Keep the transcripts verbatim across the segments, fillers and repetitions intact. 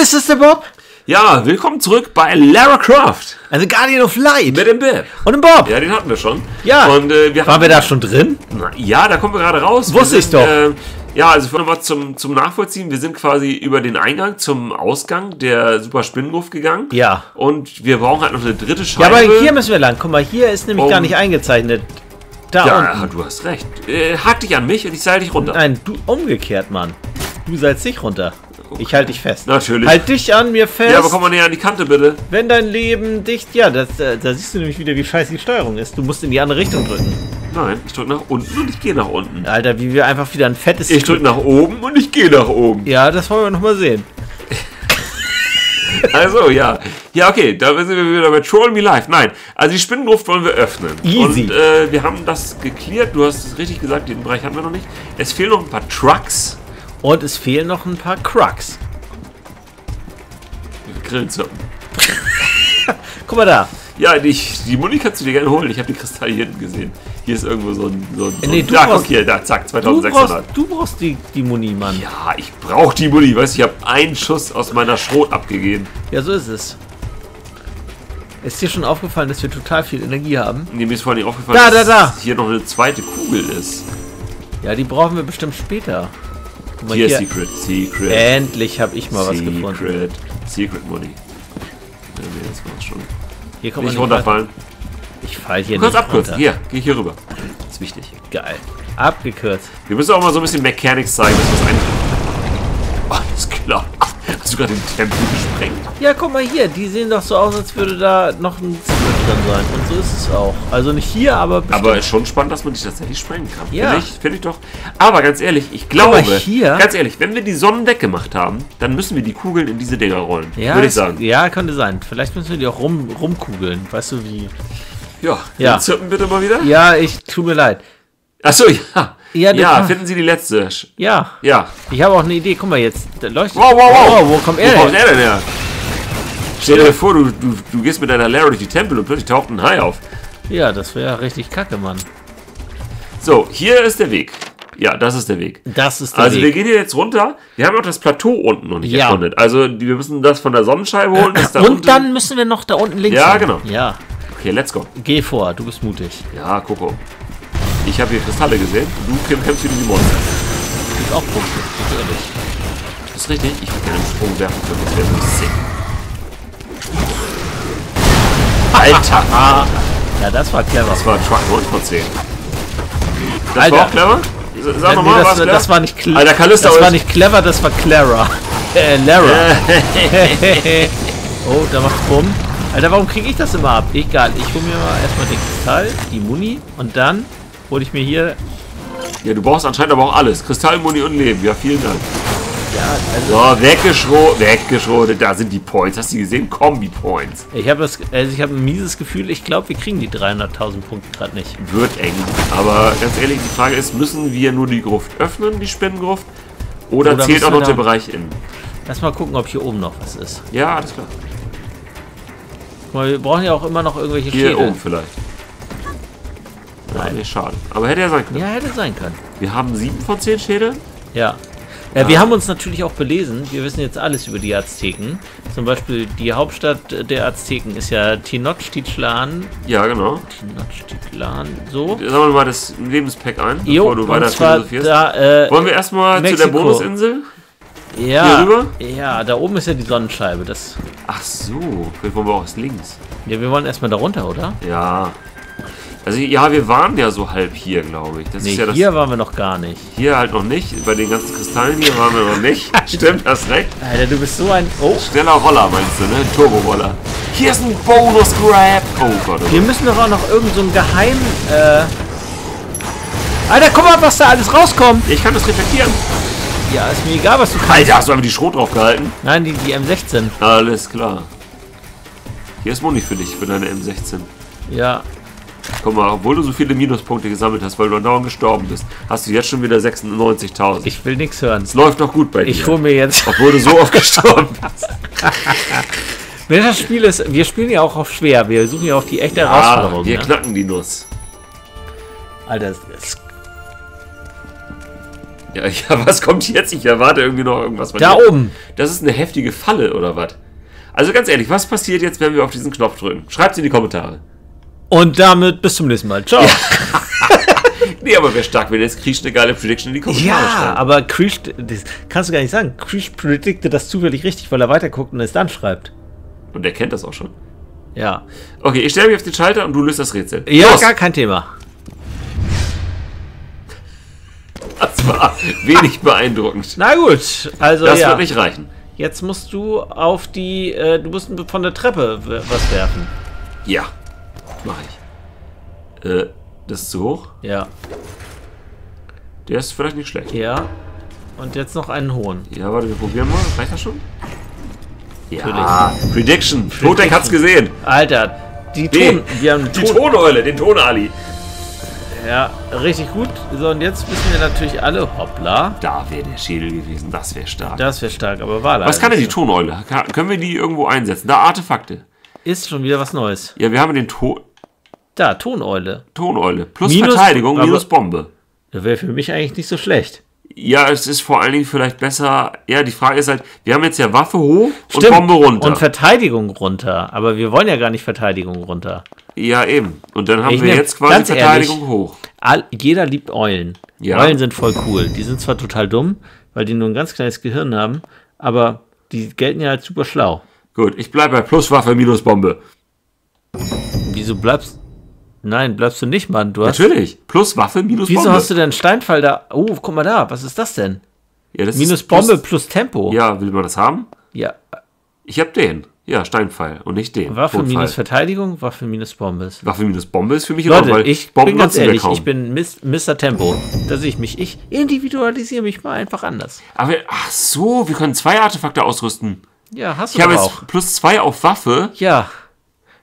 Ist das der Bob? Ja, willkommen zurück bei Lara Croft. Also Guardian of Light. Mit dem Bib. Und dem Bob. Ja, den hatten wir schon. Ja. Und, äh, wir Waren wir da schon drin? Ja, da kommen wir gerade raus. Wusste ich doch. Äh, ja, also noch was zum, zum Nachvollziehen. Wir sind quasi über den Eingang zum Ausgang der Super Spinnenwurf gegangen. Ja. Und wir brauchen halt noch eine dritte Scheibe. Ja, aber hier müssen wir lang. Guck mal, hier ist nämlich um, gar nicht eingezeichnet. Da ja, unten. Du hast recht. Äh, hack dich an mich und ich seil dich runter. Nein, du umgekehrt, Mann. Du seilst dich runter. Okay. Ich halte dich fest. Natürlich. Halt dich an mir fest. Ja, aber komm mal näher an die Kante, bitte. Wenn dein Leben dicht... Ja, das, äh, da siehst du nämlich wieder, wie scheiße die Steuerung ist. Du musst in die andere Richtung drücken. Nein, ich drück nach unten und ich gehe nach unten. Alter, wie wir einfach wieder ein fettes... Ich drück nach oben und ich gehe nach oben. Ja, das wollen wir nochmal sehen. Also, ja. Ja, okay, da sind wir wieder bei Troll Me Life. Nein, also die Spinnengruft wollen wir öffnen. Easy. Und äh, wir haben das geklärt. Du hast es richtig gesagt, den Bereich hatten wir noch nicht. Es fehlen noch ein paar Trucks. Und es fehlen noch ein paar Crux. Grillzocken. Guck mal da. Ja, die, die Muni kannst du dir gerne holen. Ich habe die Kristalle hier hinten gesehen. Hier ist irgendwo so ein... So ein nee, so du ein brauchst, hier, da, zack, zweitausendsechshundert. Du brauchst, du brauchst die, die Muni, Mann. Ja, ich brauche die Muni. Weißt du, ich habe einen Schuss aus meiner Schrot abgegeben. Ja, so ist es. Ist dir schon aufgefallen, dass wir total viel Energie haben? Nee, mir ist vor allem aufgefallen, da, da, da. dass hier noch eine zweite Kugel ist. Ja, die brauchen wir bestimmt später. Hier, hier Secret, Secret. Endlich habe ich mal Secret, was gefunden. Secret, Secret Money. Ja, nee, das war's schon. Hier kommt man nicht runterfallen. Ich fall hier du nicht abkürzen. runter. Hier, geh hier rüber. Das ist wichtig. Geil. Abgekürzt. Wir müssen auch mal so ein bisschen Mechanics zeigen, dass wir es eintreten. Alles klar. Hast du gerade den Tempel gesprengt? Ja, guck mal hier. Die sehen doch so aus, als würde da noch ein Secret drin sein. Und so ist es auch. Also nicht hier, aber bestimmt. Aber ist schon spannend, dass man die tatsächlich sprengen kann. Ja. Finde ich, find ich doch. Aber ganz ehrlich, ich glaube, hier ganz ehrlich, wenn wir die Sonnen weggemacht haben, dann müssen wir die Kugeln in diese Dinger rollen. Ja, würde ich sagen. Ja, könnte sein. Vielleicht müssen wir die auch rum, rumkugeln. Weißt du, wie... Ja, ja. Zirpen bitte mal wieder. Ja, ich tut mir leid. Achso, ja. Ja, ja finden Sie die letzte. Ja. Ja. Ich habe auch eine Idee. Guck mal, jetzt leuchtet. Wow, wow, wow. Wow, wo kommt er denn? Wo kommt er denn her? Stell dir vor, du, du, du gehst mit deiner Lara durch die Tempel und plötzlich taucht ein Hai auf. Ja, das wäre richtig kacke, Mann. So, hier ist der Weg. Ja, das ist der Weg. Das ist der also Weg. Also wir gehen hier jetzt runter. Wir haben auch das Plateau unten noch nicht ja. erkundet. Also wir müssen das von der Sonnenscheibe holen. Äh, da und unten. Dann müssen wir noch da unten links Ja, hin. genau. Ja. Okay, let's go. Geh vor, du bist mutig. Ja, Coco. Ich habe hier Kristalle gesehen. Du kämpfst gegen die Monster. Das gibt auch Punkte, natürlich. Das ist richtig. Ich würde gerne einen Sprung werfen können. Das wäre so sick. Alter! Ja, das war clever. Das war Truck neun von zehn. Das Alter. war auch clever? Sag nochmal, nee, das, clever? das war nicht clever. Alter, Callisto Das war nicht clever, das war Clara. Äh, Lara. Oh, da macht's Bumm. Alter, warum kriege ich das immer ab? Egal, ich hole mir mal erstmal den Kristall, die Muni und dann hole ich mir hier... Ja, du brauchst anscheinend aber auch alles. Kristall, Muni und Leben. Ja, vielen Dank. Ja, also... So, weggeschrotet, weggeschrotet. Da sind die Points. Hast du die gesehen? Kombi-Points. Ich habe das... Also ich habe ein mieses Gefühl. Ich glaube, wir kriegen die dreihunderttausend Punkte gerade nicht. Wird eng. Aber ganz ehrlich, die Frage ist, müssen wir nur die Gruft öffnen, die Spinnengruft? Oder, Oder zählt auch noch der Bereich innen? Lass mal gucken, ob hier oben noch was ist. Ja, alles klar. Guck mal, wir brauchen ja auch immer noch irgendwelche Schädel. Hier oben vielleicht. Nein, ja, schade. Aber hätte er sein können. Ja, hätte sein können. Wir haben sieben von zehn Schädel. Ja. ja. Wir haben uns natürlich auch belesen. Wir wissen jetzt alles über die Azteken. Zum Beispiel die Hauptstadt der Azteken ist ja Tenochtitlán. Ja, genau. Tenochtitlán. So. Sagen wir mal das Lebenspack ein, jo, bevor du weiter philosophierst. Da, äh, Wollen wir erstmal zu der Bonusinsel? Ja. Hier rüber? Ja, da oben ist ja die Sonnenscheibe. Das Ach so. Vielleicht wollen wir auch erst links. Ja, wir wollen erstmal da runter, oder? Ja. Also, ja, wir waren ja so halb hier, glaube ich. Das nee, ist ja das hier waren wir noch gar nicht. Hier halt noch nicht. Bei den ganzen Kristallen hier waren wir noch nicht. Stimmt, hast recht. Alter, du bist so ein... Oh. Schneller Roller, meinst du, ne? Turbo-Roller. Hier ist ein Bonus-Grab. Oh Gott. Oh. Wir müssen doch auch noch irgend so ein Geheim... Äh... Alter, guck mal, was da alles rauskommt. Ich kann das reflektieren. Ja, ist mir egal, was du kannst. Alter, hast du einfach die Schrot drauf gehalten? Nein, die, die M sechzehn. Alles klar. Hier ist Moni für dich, für deine M sechzehn. Ja. Guck mal, obwohl du so viele Minuspunkte gesammelt hast, weil du andauernd gestorben bist, hast du jetzt schon wieder sechsundneunzigtausend. Ich will nichts hören. Es läuft doch gut bei dir. Ich hole mir jetzt... Obwohl du so oft gestorben bist. Das Spiel ist... Wir spielen ja auch auf schwer. Wir suchen ja auch die echte ja, Herausforderung. wir ne? knacken die Nuss. Alter, das ist... Ja, ja, was kommt jetzt? Ich erwarte irgendwie noch irgendwas. Da hier oben. Das ist eine heftige Falle, oder was? Also ganz ehrlich, was passiert jetzt, wenn wir auf diesen Knopf drücken? Schreibt es in die Kommentare. Und damit bis zum nächsten Mal. Ciao. Ja. Nee, aber wäre stark, wenn jetzt Kriech eine geile Prediction in die Kommentare schreibt. Ja, schreiben. Aber Kriech, das kannst du gar nicht sagen. Kriech predikte das zufällig richtig, weil er weiterguckt und es dann schreibt. Und er kennt das auch schon. Ja. Okay, ich stelle mich auf den Schalter und du löst das Rätsel. Ja, los. Gar kein Thema. Das war wenig beeindruckend. Na gut, also das ja. wird nicht reichen. Jetzt musst du auf die, äh, du musst von der Treppe was werfen. Ja, mach ich. Äh, das ist zu hoch? Ja. Der ist vielleicht nicht schlecht. Ja. Und jetzt noch einen hohen. Ja, warte, wir probieren mal. Reicht das schon? Ja. Prediction. Prediction. Totec hat's gesehen. Alter, die Ton... Nee, wir haben die Ton Toneule, den Tonali. Ja, richtig gut. So, und jetzt wissen wir natürlich alle, hoppla. Da wäre der Schädel gewesen, das wäre stark. Das wäre stark, aber war leider. Was kann denn die Toneule? Kann, können wir die irgendwo einsetzen? Da, Artefakte. Ist schon wieder was Neues. Ja, wir haben den Ton... Da, Toneule. Toneule. Plus minus, Verteidigung, minus Bombe. Das wäre für mich eigentlich nicht so schlecht. Ja, es ist vor allen Dingen vielleicht besser... Ja, die Frage ist halt, wir haben jetzt ja Waffe hoch und Stimmt. Bombe runter. Und Verteidigung runter. Aber wir wollen ja gar nicht Verteidigung runter. Ja, eben. Und dann haben ich wir nehm, jetzt quasi Verteidigung ehrlich, hoch. All, jeder liebt Eulen. Ja. Eulen sind voll cool. Die sind zwar total dumm, weil die nur ein ganz kleines Gehirn haben, aber die gelten ja als super schlau. Gut, ich bleibe bei Pluswaffe, minus Bombe. Wieso bleibst du? Nein, bleibst du nicht, Mann. Du hast Natürlich. Plus Waffe, minus Wieso Bombe. Wieso hast du denn Steinfall da? Oh, guck mal da. Was ist das denn? Ja, das minus ist Bombe plus, plus Tempo. Ja, will man das haben? Ja. Ich hab den. Ja, Steinpfeil und nicht den. Waffe Todfall. Minus Verteidigung, Waffe minus Bombe ist. Waffe minus Bombe ist für mich Leute, enorm, weil ich Bomben bin ganz ehrlich, ich bin Mister Tempo. Da sehe ich mich. Ich individualisiere mich mal einfach anders. Aber, ach so, wir können zwei Artefakte ausrüsten. Ja, hast du ich doch auch. Ich habe jetzt plus zwei auf Waffe. Ja.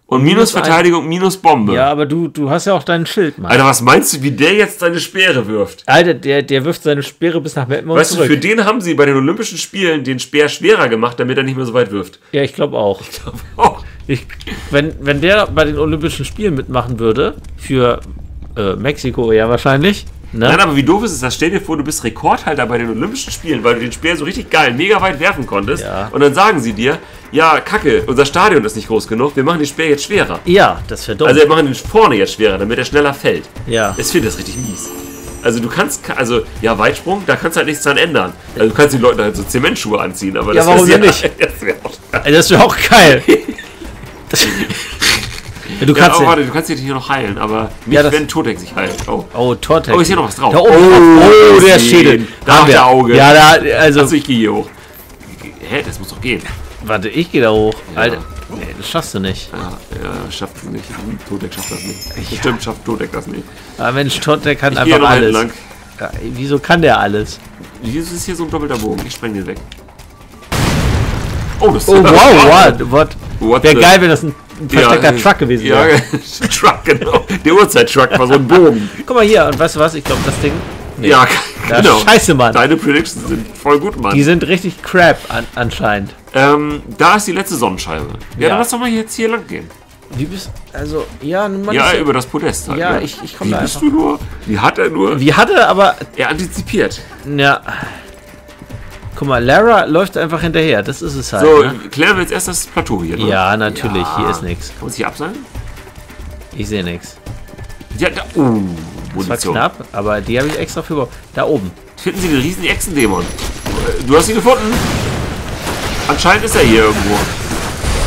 Und minus, minus Verteidigung, ein, minus Bombe. Ja, aber du, du hast ja auch deinen Schild, Mann. Alter, was meinst du, wie der jetzt seine Speere wirft? Alter, der, der wirft seine Speere bis nach Meppen und weißt zurück. Weißt du, für den haben sie bei den Olympischen Spielen den Speer schwerer gemacht, damit er nicht mehr so weit wirft. Ja, ich glaube auch. Ich glaube auch. Ich, wenn, wenn der bei den Olympischen Spielen mitmachen würde, für äh, Mexiko ja wahrscheinlich. Ne? Nein, aber wie doof ist es das? Stell dir vor, du bist Rekordhalter bei den Olympischen Spielen, weil du den Speer so richtig geil, mega weit werfen konntest. Ja. Und dann sagen sie dir... Ja, kacke, unser Stadion ist nicht groß genug, wir machen den Speer jetzt schwerer. Ja, das wäre dumm. Also wir machen den vorne jetzt schwerer, damit er schneller fällt. Ja. Ich finde das richtig mies. Also du kannst, also, ja, Weitsprung, da kannst du halt nichts dran ändern. Also du kannst den Leuten halt so Zementschuhe anziehen, aber ja, das warum ja nicht? Das wäre auch, das wär auch geil. Das, du kannst ja, oh, warte, du kannst dich hier noch heilen, aber nicht, ja, wenn Totec sich heilt. Oh, oh Totec. Oh, ist hier noch was drauf. Da oben, oh, oh, der Schädel. Da hat der Auge. Ja, da, also. Also ich gehe hier hoch. Hä, das muss doch gehen. Warte, ich gehe da hoch. Ja. Alter, nee, das schaffst du nicht. Ah, ja, schafft du nicht. Totec schafft das nicht. Ja. Bestimmt schafft Totec das nicht. Aber Mensch, Totec kann ich einfach noch alles. Lang. Ja, wieso kann der alles? Wieso ist hier so ein doppelter Bogen? Ich spreng den weg. Oh, das oh, ist wow, what, what? what Wäre geil, wenn das ein versteckter ja, Truck gewesen wäre. Ja, Truck, genau. Der Uhrzeit-Truck war so ein Bogen. Guck mal hier, und weißt du was? Ich glaube, das Ding... Nee. Ja, genau. Scheiße, Mann. Deine Predictions sind voll gut, Mann. Die sind richtig crap an, anscheinend. Ähm, da ist die letzte Sonnenscheibe. Ja, ja, dann lass doch mal jetzt hier lang gehen. Wie bist also, ja, nun mal. Ja, über das Podest halt. Ja, ja. ich, ich komme da bist einfach. Du nur? Wie hat er nur? Wie hat er, aber... Er antizipiert. Ja. Guck mal, Lara läuft einfach hinterher. Das ist es halt. So, ne? Klären wir jetzt erst das Plateau hier, ne? Ja, natürlich. Ja. Hier ist nichts. Kann man sich hier abseilen? Ich sehe nichts. Ja, da... Oh. Das war knapp, aber die habe ich extra für... Da oben. Finden Sie den riesen Echsendämon. Du hast ihn gefunden. Anscheinend ist er hier irgendwo.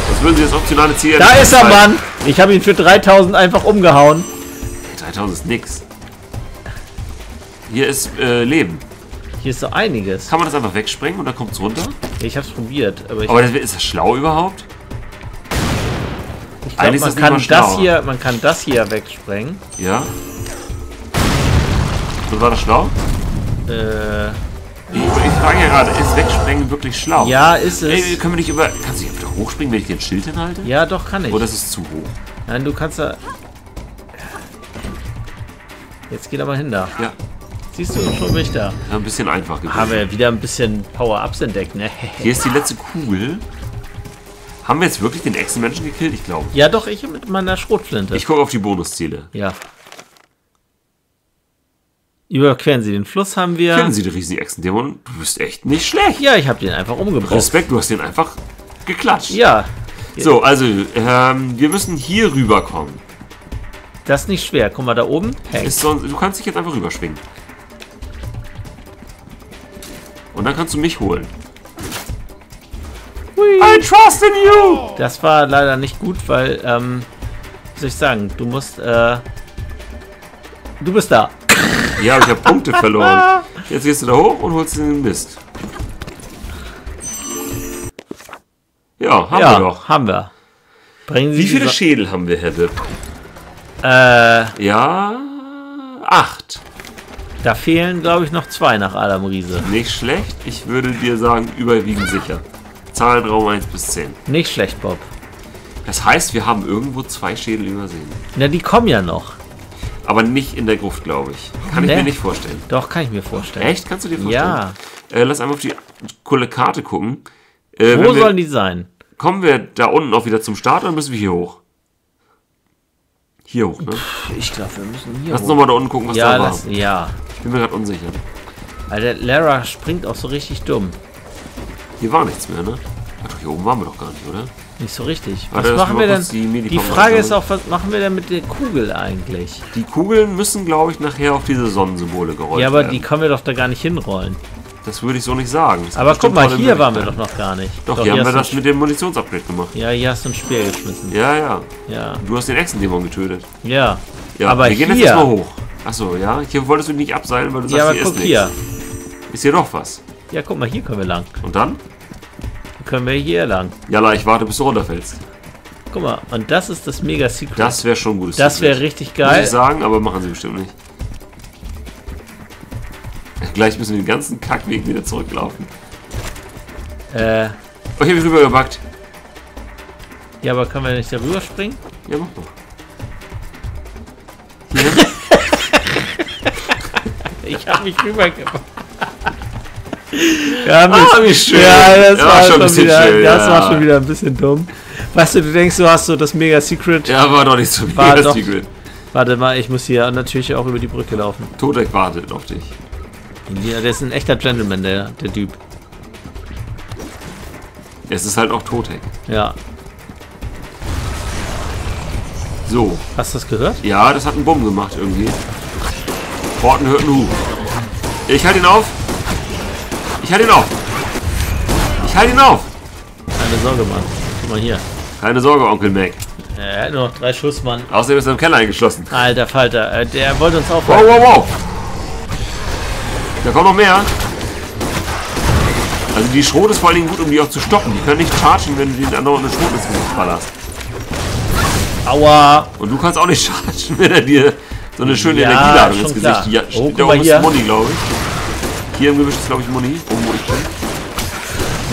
Was würden Sie das optionale Ziel... Da ist er, Mann. Ich habe ihn für dreitausend einfach umgehauen. dreitausend ist nix. Hier ist äh, Leben. Hier ist so einiges. Kann man das einfach wegsprengen und dann kommt es runter? Ich habe es probiert. Aber, ich aber das, ist das schlau überhaupt? Ich glaube, man, kann das hier, man kann das hier wegsprengen. Ja. Und war das schlau? Äh. Ich, ich frage ja gerade, ist Wegsprengen wirklich schlau? Ja, ist es. Ey, können wir nicht über. Kannst du nicht einfach hochspringen, wenn ich dir ein Schild hinhalte? Ja, doch, kann ich. Oder ist es zu hoch? Nein, du kannst da. Jetzt geht aber hin da. Ja. Siehst du, schon bin ich da. Ja, ein bisschen einfach gewesen. Haben wir wieder ein bisschen Power-Ups entdeckt, ne? Hier ist die letzte Kugel. Haben wir jetzt wirklich den Echsenmenschen gekillt? Ich glaube. Ja, doch, ich mit meiner Schrotflinte. Ich gucke auf die Bonusziele. Ja. Überqueren Sie den Fluss, haben wir. Kennen Sie den riesigen Echsendämon? Du bist echt nicht schlecht. Ja, ich habe den einfach umgebracht. Respekt, du hast den einfach geklatscht. Ja. So, also, ähm, wir müssen hier rüberkommen. Das ist nicht schwer. Guck mal, da oben. Hey. Ist sonst, du kannst dich jetzt einfach rüberschwingen. Und dann kannst du mich holen. Hui. I trust in you! Das war leider nicht gut, weil, ähm, was soll ich sagen? Du musst, äh, du bist da. Ja, ich habe Punkte verloren. Jetzt gehst du da hoch und holst den Mist. Ja, haben ja, wir doch. haben wir. Bringen Sie Wie viele Schädel haben wir, Herr Bib? Äh... Ja... Acht. Da fehlen, glaube ich, noch zwei nach Adam Riese. Nicht schlecht. Ich würde dir sagen, überwiegend sicher. Zahlenraum eins bis zehn. Nicht schlecht, Bob. Das heißt, wir haben irgendwo zwei Schädel übersehen. Na, die kommen ja noch. Aber nicht in der Gruft, glaube ich. Kann nee. ich mir nicht vorstellen. Doch, kann ich mir vorstellen. Echt? Kannst du dir vorstellen? Ja. Äh, lass einmal auf die coole Karte gucken. Äh, Wo sollen wir, die sein? Kommen wir da unten auch wieder zum Start oder müssen wir hier hoch? Hier hoch, ne? Pff, ich glaube, wir müssen hier lass hoch. Lass nochmal da unten gucken, was ja, da war. Das, ja. Ich bin mir gerade unsicher. Alter, Lara springt auch so richtig dumm. Hier war nichts mehr, ne? Ach, hier oben waren wir doch gar nicht, oder? Nicht so richtig. Was Alter, machen wir denn? Die, die Frage ist auch, was machen wir denn mit der Kugel eigentlich? Die Kugeln müssen, glaube ich, nachher auf diese Sonnensymbole gerollt werden. Ja, aber werden. die können wir doch da gar nicht hinrollen. Das würde ich so nicht sagen. Das aber guck mal, hier waren wir doch noch gar nicht. Doch, doch hier haben wir das mit dem Munitionsupgrade gemacht. Ja, hier hast du ein Speer geschmissen. Ja, ja. ja. Du hast den Echsendämon getötet. Ja. ja. Aber wir gehen hier jetzt erstmal hoch. Achso, ja. Hier wolltest du nicht abseilen, weil du ja, sagst, aber hier guck ist hier. nichts. Ist hier doch was? Ja, guck mal, hier können wir lang. Und dann? Können wir hier lang. Jalla, ich warte, bis du runterfällst. Guck mal, und das ist das Mega-Secret. Das wäre schon ein gutes Das wäre richtig geil. Muss ich sagen, aber machen sie bestimmt nicht. Gleich müssen wir den ganzen Kackweg wieder zurücklaufen. Äh. Oh, ich hab mich rübergebackt. Ja, aber können wir nicht da rüber springen? Ja, mach doch. Hier. Ich hab mich rübergebackt. Wir haben ah, wie schön. Ja, das, ja, war, schon ein schon wieder, schön, das ja. war schon wieder ein bisschen dumm. Weißt du, du denkst, du hast so das Mega-Secret. Ja, war doch nicht so Mega-Secret. Warte mal, ich muss hier natürlich auch über die Brücke laufen. Totec wartet auf dich. Ja, der ist ein echter Gentleman, der, der Typ. Es ist halt auch Totec. Ja. So. Hast du das gehört? Ja, das hat einen Bumm gemacht irgendwie. Horten hört einen Huf. Ich halte ihn auf. Ich halte ihn auf! Ich halte ihn auf! Keine Sorge, Mann. Guck mal hier. Keine Sorge, Onkel Mac. Er hat nur noch drei Schuss, Mann. Außerdem ist er im Keller eingeschlossen. Alter Falter, der wollte uns aufhalten. Wow, wow, wow! Da kommt noch mehr. Also die Schrot ist vor allen Dingen gut, um die auch zu stoppen. Die können nicht chargen, wenn du den anderen eine Schrot ins Gesicht ballerst. Aua! Und du kannst auch nicht chargen, wenn er dir so eine schöne ja, Energieladung ins Gesicht... Ja, schon klar. Da oben ist Money, glaube ich. Hier im Gebüsch ist, glaube ich, Muni. Oh, wo ich bin.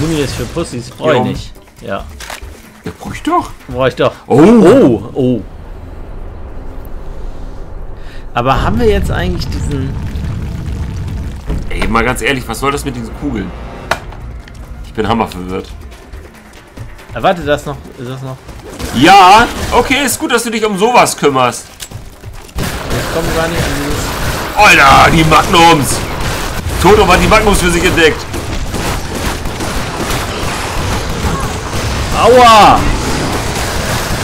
Muni ist für Pussys. Brauche ich nicht. Ja. Ja, brauche ich doch. Brauche ich doch. Oh. oh, oh. Aber haben wir jetzt eigentlich diesen... Ey, mal ganz ehrlich, was soll das mit diesen Kugeln? Ich bin hammerverwirrt. Warte, das noch. Ist das noch? Ja! Okay, ist gut, dass du dich um sowas kümmerst. Ich komme gar nicht an dieses... Alter, die Magnums! Toto hat die Magnums für sich entdeckt. Aua!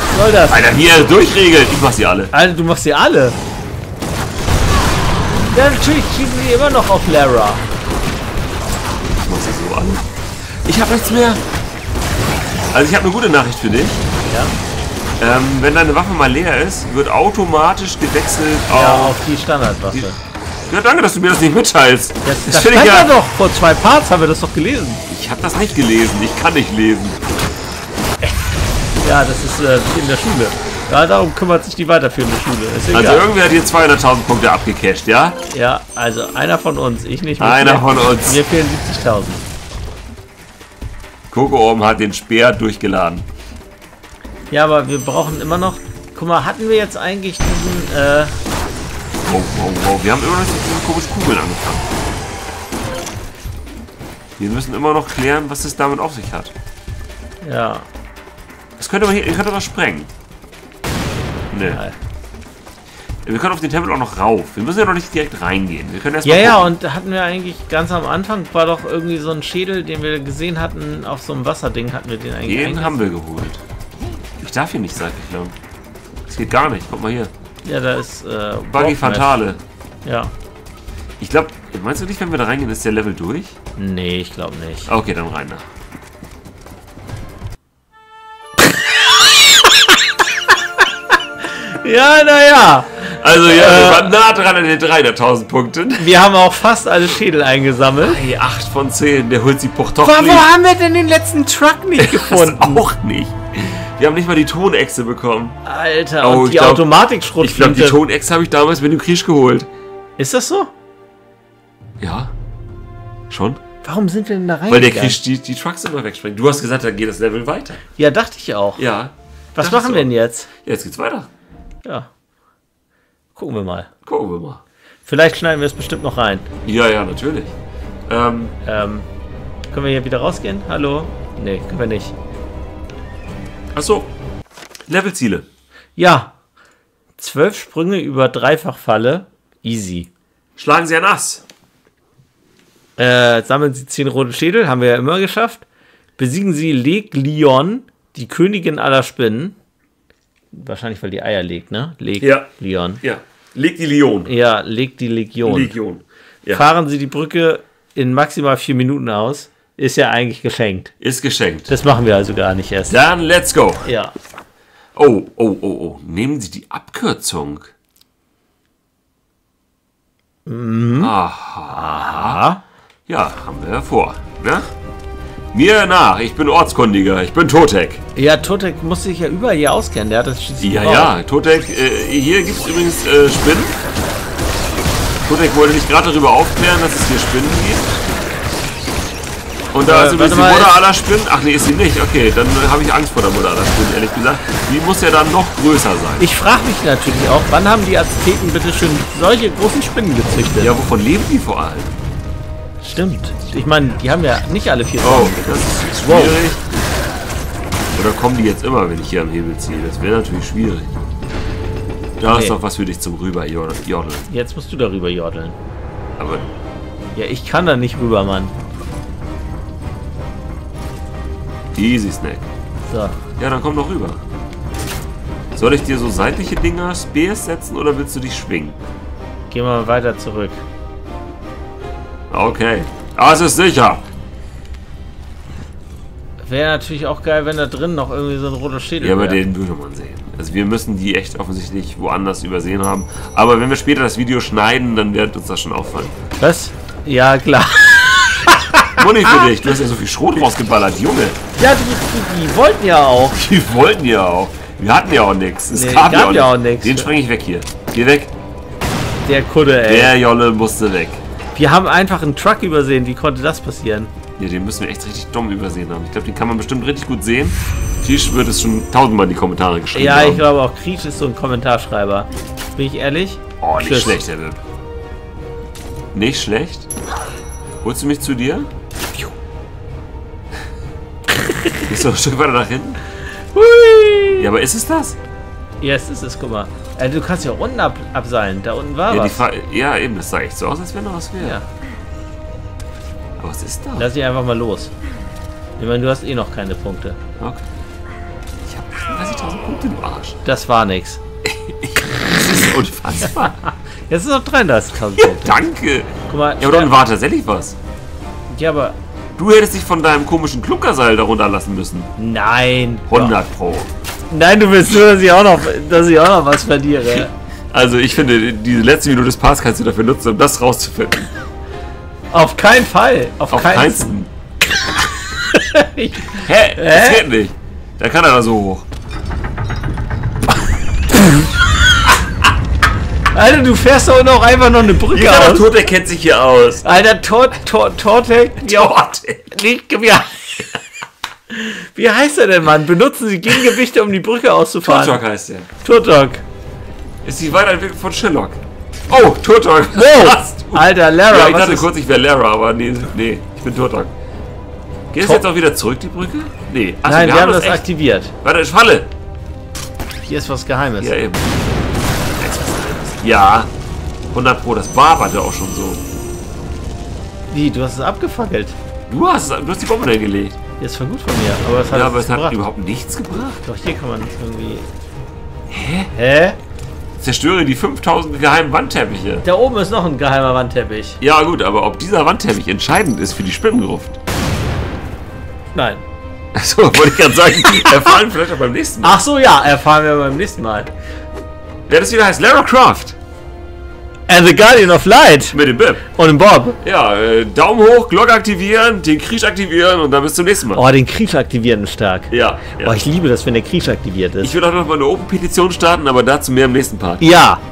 Was soll das? Alter, hier durchregelt. Ich mach sie alle. Alter, du machst sie alle? Ja, natürlich schießen sie immer noch auf Lara. Ich mach sie so an. Ich hab nichts mehr. Also ich habe eine gute Nachricht für dich. Ja. Ähm, wenn deine Waffe mal leer ist, wird automatisch gewechselt auf... Ja, auf die Standardwaffe. Die Ja, danke, dass du mir das nicht mitteilst. Das, das, das finde ich ja doch. Vor zwei Parts haben wir das doch gelesen. Ich habe das nicht gelesen. Ich kann nicht lesen. Ja, das ist äh, in der Schule. Ja, darum kümmert sich die weiterführende Schule. Ist also irgendwer hat hier zweihunderttausend Punkte abgecasht, ja? Ja, also einer von uns. Ich nicht. Einer von uns. Mir fehlen siebzigtausend. Kokoom hat den Speer durchgeladen. Ja, aber wir brauchen immer noch... Guck mal, hatten wir jetzt eigentlich diesen... Äh, Wow, wow, wow. Wir haben immer noch diese komischen Kugeln angefangen. Wir müssen immer noch klären, was es damit auf sich hat. Ja. Das könnte man hier... Ihr könnt das sprengen. Nee. Wir können auf den Tempel auch noch rauf. Wir müssen ja noch nicht direkt reingehen. Wir können erst ja, mal ja, und hatten wir eigentlich ganz am Anfang, war doch irgendwie so ein Schädel, den wir gesehen hatten, auf so einem Wasserding hatten wir den eigentlich. Den haben wir geholt. Ich darf hier nicht seitlich lang. Das geht gar nicht. Guck mal hier. Ja, da ist... Äh, Buggy Fatale. Ja. Ich glaube... Meinst du nicht, wenn wir da reingehen, ist der Level durch? Nee, ich glaube nicht. Okay, dann rein da. Ja, naja. Also, ja, äh, wir waren nah dran an den dreihunderttausend Punkten. Wir haben auch fast alle Schädel eingesammelt. Hey, acht von zehn, der holt sie Puchtoch. Warum haben wir denn den letzten Truck nicht gefunden? Das auch nicht. Wir haben nicht mal die Tonechse bekommen. Alter, oh, und die Automatikschrotflinte. Ich glaube, die Tonechse habe ich damals mit dem Krieg geholt. Ist das so? Ja. Schon? Warum sind wir denn da rein? Weil der Krieg die, die Trucks immer wegspringt. Du hast gesagt, dann geht das Level weiter. Ja, dachte ich auch. Ja. Was machen wir denn jetzt? Ja, jetzt geht's weiter. Ja. Gucken wir mal. Gucken wir mal. Vielleicht schneiden wir es bestimmt noch rein. Ja, ja, natürlich. Ähm, ähm, können wir hier wieder rausgehen? Hallo? Nee, können wir nicht. Achso. Levelziele. Ja. Zwölf Sprünge über Dreifachfalle. Easy. Schlagen Sie ein Ass. Äh, sammeln Sie zehn rote Schädel. Haben wir ja immer geschafft. Besiegen Sie Leg Leon, die Königin aller Spinnen. Wahrscheinlich, weil die Eier legt, ne? Leg ja. Leon. Ja. Leg die Leon. Ja, leg die Legion. Legion. Ja. Fahren Sie die Brücke in maximal vier Minuten aus. Ist ja eigentlich geschenkt. Ist geschenkt. Das machen wir also gar nicht erst. Dann let's go. Ja. Oh, oh, oh, oh. Nehmen Sie die Abkürzung. Mhm. Aha. Ja, haben wir ja vor, ne? Mir nach, ich bin Ortskundiger, ich bin Totec. Ja, Totec muss sich ja überall hier auskennen, der hat das schließlich. Ja, auch. ja, Totec, äh, hier gibt es übrigens äh, Spinnen. Totec wollte mich gerade darüber aufklären, dass es hier Spinnen gibt. Und da äh, ist übrigens die Mutter aller Spinnen. Ach nee, ist sie nicht. Okay, dann habe ich Angst vor der Mutter aller Spinnen, ehrlich gesagt. Die muss ja dann noch größer sein. Ich frage mich natürlich auch, wann haben die Azteken bitte schön solche großen Spinnen gezüchtet? Ja, wovon leben die vor allem? Stimmt. Ich meine, die haben ja nicht alle vier. Oh, das ist schwierig. Wow. Oder kommen die jetzt immer, wenn ich hier am Hebel ziehe? Das wäre natürlich schwierig. Da okay. ist doch was für dich zum Rüberjodeln. Jetzt musst du da rüberjodeln. Aber... Ja, ich kann da nicht rüber, Mann. Easy Snack. So. Ja, dann komm doch rüber. Soll ich dir so seitliche Dinger Spears setzen oder willst du dich schwingen? Geh mal weiter zurück. Okay, das ist sicher. Wäre natürlich auch geil, wenn da drin noch irgendwie so ein roter Schädel wäre. Ja, aber den würde man sehen. Also wir müssen die echt offensichtlich woanders übersehen haben. Aber wenn wir später das Video schneiden, dann wird uns das schon auffallen. Was? Ja, klar. Moni für dich, du hast ja so viel Schrot rausgeballert, Junge. Ja, die, die wollten ja auch. Die wollten ja auch. Wir hatten ja auch nichts. Es nee, gab, gab ja auch nichts. Den spreng ich weg hier. Geh weg. Der Kudde, ey. Der Jolle musste weg. Wir haben einfach einen Truck übersehen. Wie konnte das passieren? Ja, den müssen wir echt richtig dumm übersehen haben. Ich glaube, den kann man bestimmt richtig gut sehen. Kriech wird es schon tausendmal in die Kommentare geschrieben Ja, haben. Ich glaube auch, Kriech ist so ein Kommentarschreiber. Bin ich ehrlich? Oh, nicht Tschüss. schlecht, der Bib. Nicht schlecht? Holst du mich zu dir? Gehst du noch ein Stück weiter nach hinten? Hui. Ja, aber ist es das? Ja, es ist es, guck mal. Also du kannst ja unten ab, abseilen, da unten war ja, was. Ja, eben, das sah echt so aus, als wäre noch was wäre. Ja. Aber was ist da? Lass dich einfach mal los. Ich meine, du hast eh noch keine Punkte. Okay. Ich habe achtunddreißigtausend Punkte im Arsch. Das war nix. Das ist unfassbar. Jetzt ist noch dreiunddreißigtausend Punkte. Ja, danke. Guck mal, ja, aber dann war tatsächlich was. Ja, aber... Du hättest dich von deinem komischen Klunkerseil darunter lassen müssen. Nein. hundert Pro. Nein, du willst nur, dass ich auch noch, dass ich auch noch was verliere. Also ich finde, diese letzte Minute des Parts kannst du dafür nutzen, um das rauszufinden. Auf keinen Fall. Auf, Auf keinen Fall. Hä? Hä? Das geht nicht. Da kann er da so hoch. Alter, du fährst doch noch einfach noch eine Brücke ja, aus. Totec kennt sich hier aus. Alter, Totec. Totec. Nicht gewehr. Wie heißt er denn, Mann? Benutzen Sie Gegengewichte, um die Brücke auszufahren. Totec heißt er. Totec. Ist die Weiterentwicklung von Sherlock. Oh, Totec. No. Alter, Lara. Ja, ich dachte kurz, ich wäre Lara, aber nee, nee, ich bin Totec. Geht es jetzt auch wieder zurück, die Brücke? Nee. Achso, Nein, wir, wir haben das echt aktiviert. Warte, Falle. Hier ist was Geheimes. Ja, eben. Da ist was Geheimes. Ja, hundert Pro, das war aber auch schon so. Wie, du hast es abgefackelt? Du hast, du hast die Bombe da gelegt. Das ist voll gut von mir, aber es hat, ja, aber es hat überhaupt nichts gebracht. Doch, hier kann man das irgendwie... Hä? Hä? Zerstöre die fünftausend geheimen Wandteppiche. Da oben ist noch ein geheimer Wandteppich. Ja gut, aber ob dieser Wandteppich entscheidend ist für die Spinnengruft? Nein. Achso, wollte ich gerade sagen, erfahren vielleicht auch beim nächsten Mal. Ach so, ja, erfahren wir beim nächsten Mal. Wer das wieder heißt, Lara Croft. And the Guardian of Light. Mit dem Bib. Und dem Bob. Ja, äh, Daumen hoch, Glocke aktivieren, den Krieg aktivieren und dann bis zum nächsten Mal. Oh, den Krieg aktivieren ist stark. Ja, ja. Oh, ich liebe das, wenn der Krieg aktiviert ist. Ich will auch noch mal eine Open-Petition starten, aber dazu mehr im nächsten Part. Ja.